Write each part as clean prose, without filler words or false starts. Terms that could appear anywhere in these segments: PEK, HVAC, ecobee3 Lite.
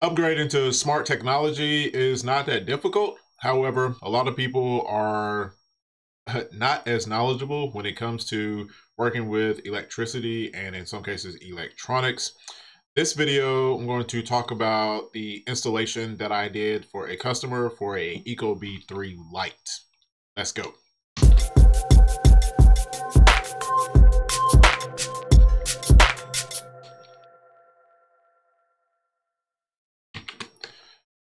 Upgrading to smart technology is not that difficult. However, a lot of people are not as knowledgeable when it comes to working with electricity and in some cases electronics. This video, I'm going to talk about the installation that I did for a customer for a ecobee3 Lite. Let's go.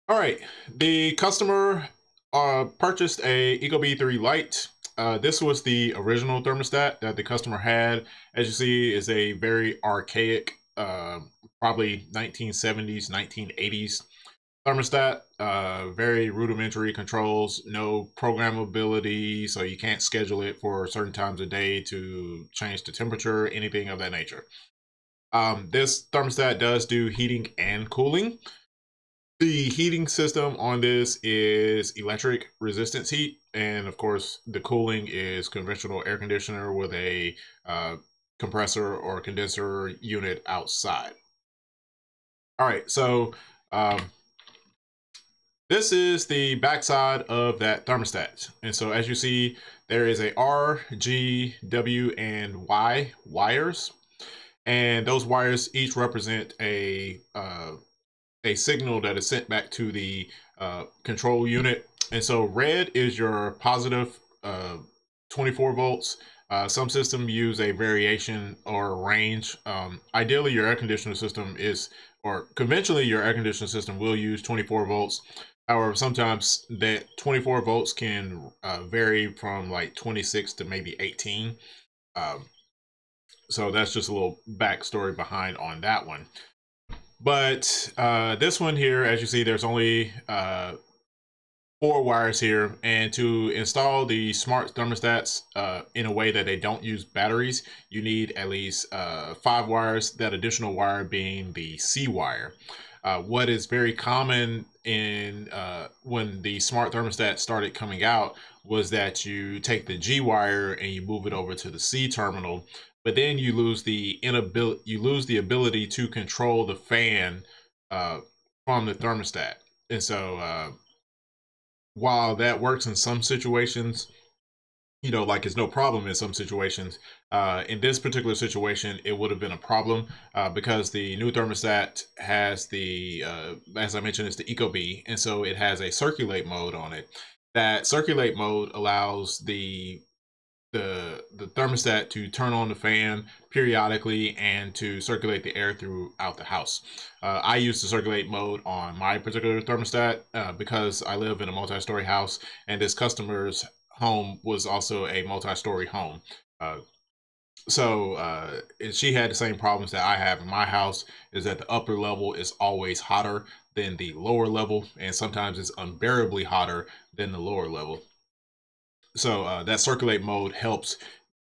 All right, the customer purchased a ecobee3 Lite. This was the original thermostat that the customer had. As you see, is a very archaic, probably 1970s, 1980s thermostat. Very rudimentary controls, no programmability, so you can't schedule it for certain times of day to change the temperature, anything of that nature. This thermostat does do heating and cooling. The heating system on this is electric resistance heat, and of course the cooling is conventional air conditioner with a compressor or condenser unit outside. All right, so this is the backside of that thermostat, and so as you see, there is a R, G, W, and Y wires, and those wires each represent a signal that is sent back to the control unit. And so red is your positive 24 volts. Some system use a variation or range. Ideally, your air conditioner system is, or conventionally your air conditioner system will use 24 volts. However, sometimes that 24 volts can vary from like 26 to maybe 18. So that's just a little backstory behind on that one. But this one here, as you see, there's only 4 wires here. And to install the smart thermostats in a way that they don't use batteries, you need at least 5 wires, that additional wire being the C wire. What is very common in when the smart thermostat started coming out was that you take the G wire and you move it over to the C terminal, but then you lose the ability to control the fan from the thermostat. And so while that works in some situations, you know, like it's no problem in some situations, in this particular situation it would have been a problem because the new thermostat has the as I mentioned, it's the ecobee, and so it has a circulate mode on it. That circulate mode allows the thermostat to turn on the fan periodically and to circulate the air throughout the house. I use the circulate mode on my particular thermostat because I live in a multi-story house, and this customer's home was also a multi-story home. And she had the same problems that I have in my house, is that the upper level is always hotter than the lower level, and sometimes it's unbearably hotter than the lower level. So that circulate mode helps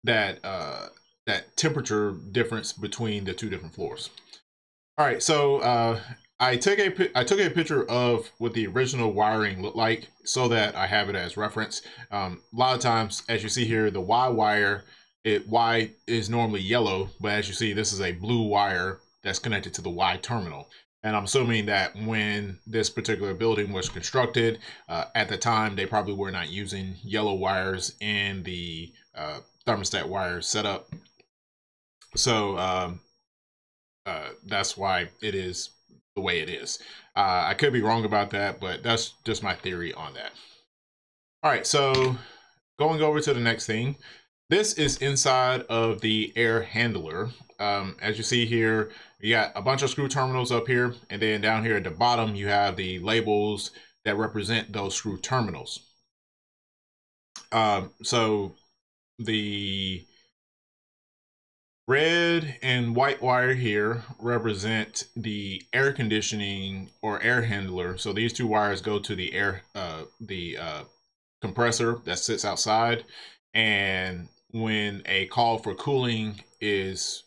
that that temperature difference between the two different floors. All right, so I took a picture of what the original wiring looked like so that I have it as reference. A lot of times, as you see here, the Y wire, Y is normally yellow, but as you see, this is a blue wire that's connected to the Y terminal. And I'm assuming that when this particular building was constructed, at the time, they probably were not using yellow wires in the thermostat wire setup. So that's why it is the way it is. I could be wrong about that, but that's just my theory on that. All right, so going over to the next thing. This is inside of the air handler. As you see here, you got a bunch of screw terminals up here, and then down here at the bottom, you have the labels that represent those screw terminals. So the red and white wire here represent the air conditioning or air handler. So these two wires go to the air, compressor that sits outside, and when a call for cooling is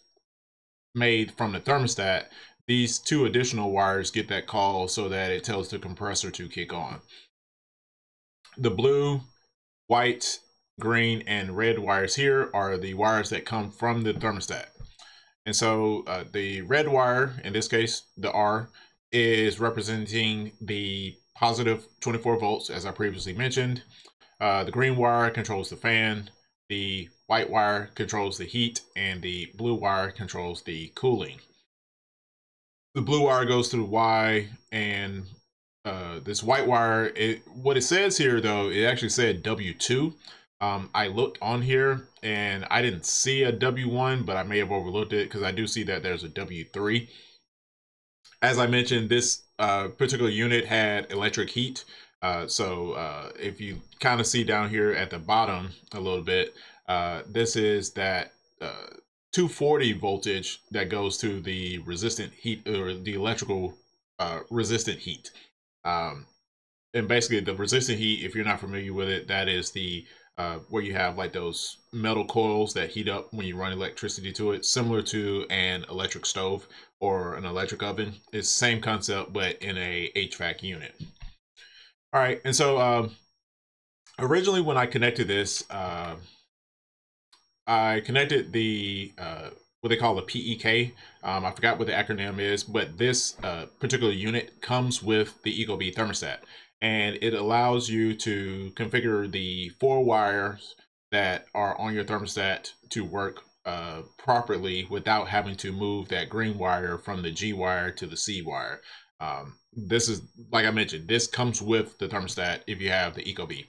made from the thermostat, these two additional wires get that call so that it tells the compressor to kick on. The blue, white, green, and red wires here are the wires that come from the thermostat. And so the red wire, in this case, the R, is representing the positive 24 volts, as I previously mentioned. The green wire controls the fan, the white wire controls the heat, and the blue wire controls the cooling. The blue wire goes through Y, and this white wire, what it says here though, it actually said W2. I looked on here and I didn't see a W1, but I may have overlooked it because I do see that there's a W3. As I mentioned, this particular unit had electric heat. So if you kind of see down here at the bottom a little bit, this is that 240 voltage that goes to the resistant heat, or the electrical resistant heat. And basically the resistant heat, if you're not familiar with it, that is the where you have like those metal coils that heat up when you run electricity to it, similar to an electric stove or an electric oven. It's the same concept, but in a HVAC unit. All right, and so originally when I connected this, I connected the what they call the PEK. I forgot what the acronym is, but this particular unit comes with the ecobee thermostat, and it allows you to configure the 4 wires that are on your thermostat to work properly without having to move that green wire from the G wire to the C wire. This is, like I mentioned, this comes with the thermostat if you have the ecobee.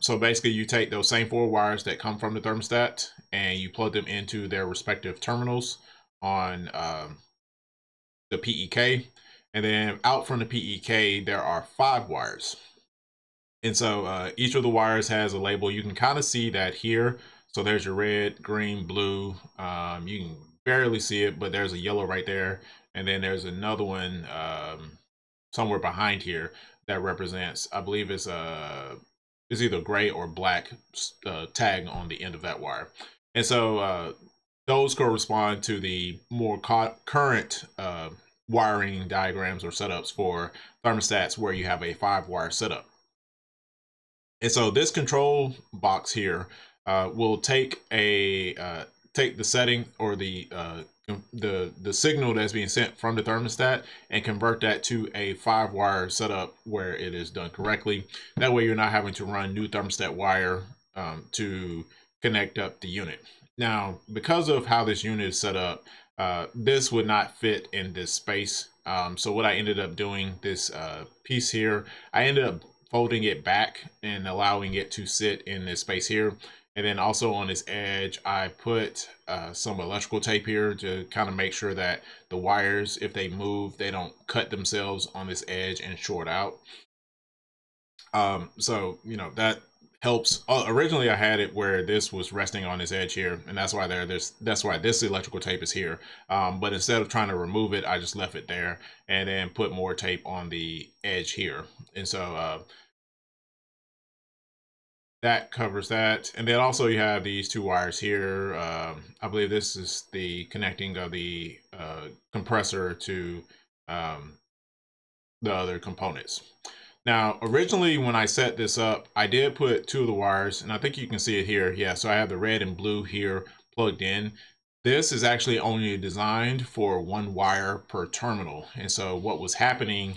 So basically you take those same 4 wires that come from the thermostat and you plug them into their respective terminals on the PEK, and then out from the PEK there are 5 wires. And so each of the wires has a label. You can kind of see that here. So there's your red, green, blue. You can barely see it, but there's a yellow right there. And then there's another one somewhere behind here that represents, I believe it's either gray or black tag on the end of that wire. And so those correspond to the more current wiring diagrams or setups for thermostats where you have a 5-wire setup. And so this control box here will take a take the setting or the signal that's being sent from the thermostat and convert that to a 5-wire setup where it is done correctly. That way you're not having to run new thermostat wire to connect up the unit. Now, because of how this unit is set up, this would not fit in this space. So what I ended up doing, this piece here, I ended up folding it back and allowing it to sit in this space here. And then also on this edge, I put some electrical tape here to kind of make sure that the wires, if they move, they don't cut themselves on this edge and short out. So, you know, that helps. Originally, I had it where this was resting on this edge here, and that's why that's why this electrical tape is here. But instead of trying to remove it, I just left it there and then put more tape on the edge here. And so, that covers that. And then also you have these 2 wires here. I believe this is the connecting of the compressor to the other components. Now, originally when I set this up, I did put 2 of the wires, and I think you can see it here. Yeah, so I have the red and blue here plugged in. This is actually only designed for 1 wire per terminal. And so what was happening,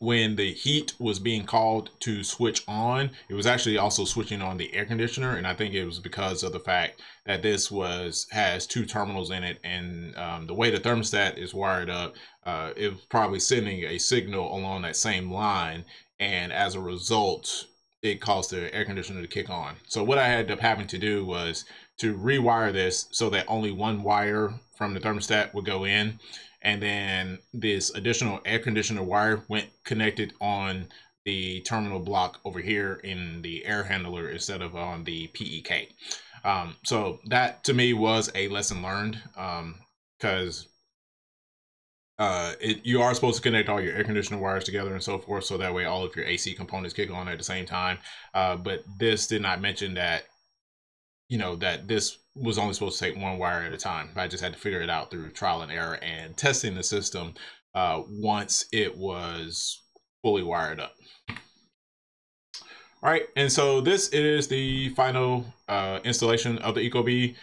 when the heat was being called to switch on, it was actually also switching on the air conditioner, and I think it was because of the fact that this has 2 terminals in it, and the way the thermostat is wired up, it was probably sending a signal along that same line, and as a result, it caused the air conditioner to kick on. So what I ended up having to do was to rewire this so that only 1 wire from the thermostat would go in, and then this additional air conditioner wire went connected on the terminal block over here in the air handler instead of on the PEK. So that to me was a lesson learned, because you are supposed to connect all your air conditioner wires together and so forth, so that way all of your AC components kick on at the same time. But this did not mention that, you know, that this was only supposed to take 1 wire at a time. I just had to figure it out through trial and error and testing the system once it was fully wired up. All right, and so this is the final installation of the ecobee.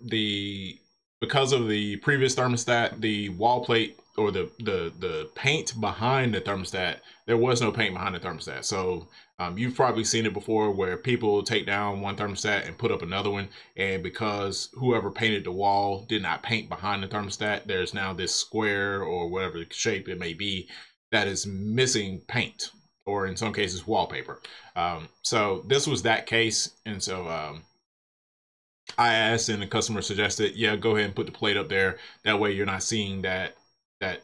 The because of the previous thermostat, the wall plate or the paint behind the thermostat, there was no paint behind the thermostat. So you've probably seen it before where people take down one thermostat and put up another one. And because whoever painted the wall did not paint behind the thermostat, there's now this square or whatever shape it may be that is missing paint, or in some cases wallpaper. So this was that case. And so I asked and the customer suggested, yeah, go ahead and put the plate up there. That way you're not seeing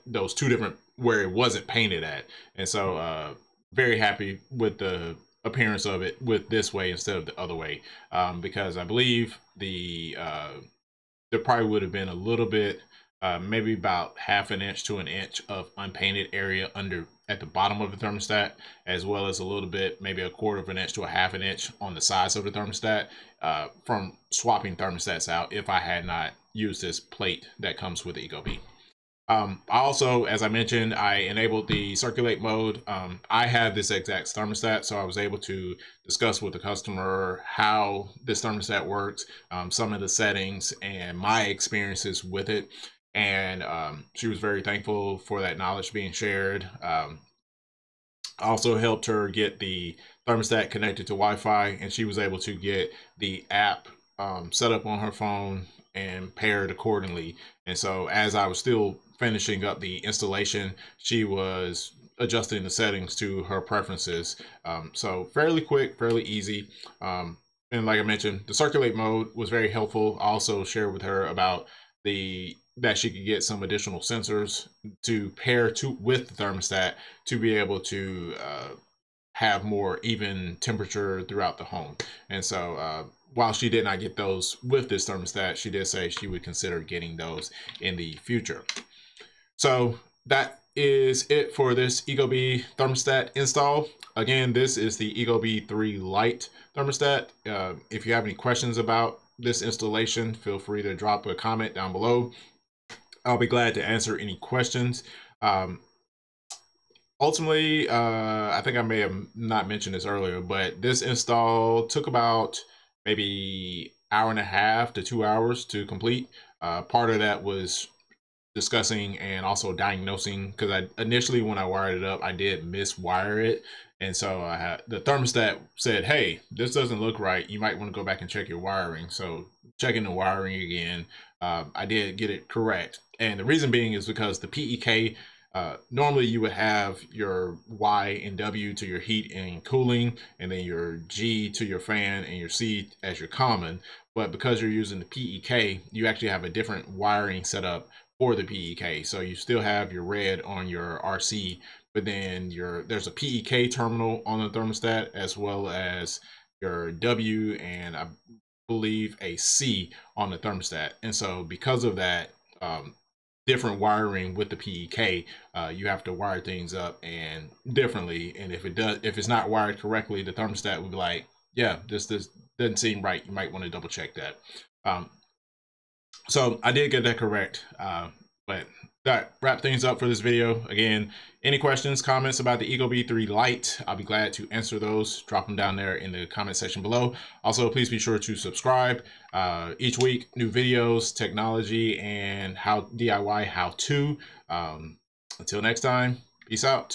those two different where it wasn't painted at. And so very happy with the appearance of it with this way instead of the other way, because I believe there probably would have been a little bit, maybe about half an inch to an inch of unpainted area under at the bottom of the thermostat, as well as a little bit, maybe a quarter of an inch to a half an inch on the sides of the thermostat from swapping thermostats out if I had not used this plate that comes with the ecobee. Also, as I mentioned, I enabled the circulate mode. I have this exact thermostat, so I was able to discuss with the customer how this thermostat works, some of the settings and my experiences with it. And she was very thankful for that knowledge being shared. Also helped her get the thermostat connected to Wi-Fi, and she was able to get the app set up on her phone and paired accordingly. And so as I was still finishing up the installation, she was adjusting the settings to her preferences. So fairly quick, fairly easy. And like I mentioned, the circulate mode was very helpful. I also shared with her about that she could get some additional sensors to pair with the thermostat to be able to have more even temperature throughout the home. And so while she did not get those with this thermostat, she did say she would consider getting those in the future. So that is it for this ecobee thermostat install. Again, this is the ecobee3 Lite thermostat. If you have any questions about this installation, feel free to drop a comment down below. I'll be glad to answer any questions. Ultimately, I think I may have not mentioned this earlier, but this install took about maybe hour and a half to 2 hours to complete. Part of that was discussing and also diagnosing, because I initially, when I wired it up, I did miswire it. And so I had, the thermostat said, hey, this doesn't look right. You might want to go back and check your wiring. So checking the wiring again, I did get it correct. And the reason being is because the PEK, normally you would have your Y and W to your heat and cooling, and then your G to your fan and your C as your common. But because you're using the PEK, you actually have a different wiring setup for the PEK. So you still have your red on your RC, but then there's a PEK terminal on the thermostat, as well as your W and I believe a C on the thermostat. And so because of that different wiring with the PEK, you have to wire things up and differently. And if it's not wired correctly, the thermostat would be like, yeah, this doesn't seem right. You might want to double check that. So I did get that correct, but that wrapped things up for this video. Again, any questions, comments about the ecobee3 Lite, I'll be glad to answer those. Drop them down there in the comment section below. Also, please be sure to subscribe. Each week, new videos, technology, and DIY how-to. Until next time, peace out.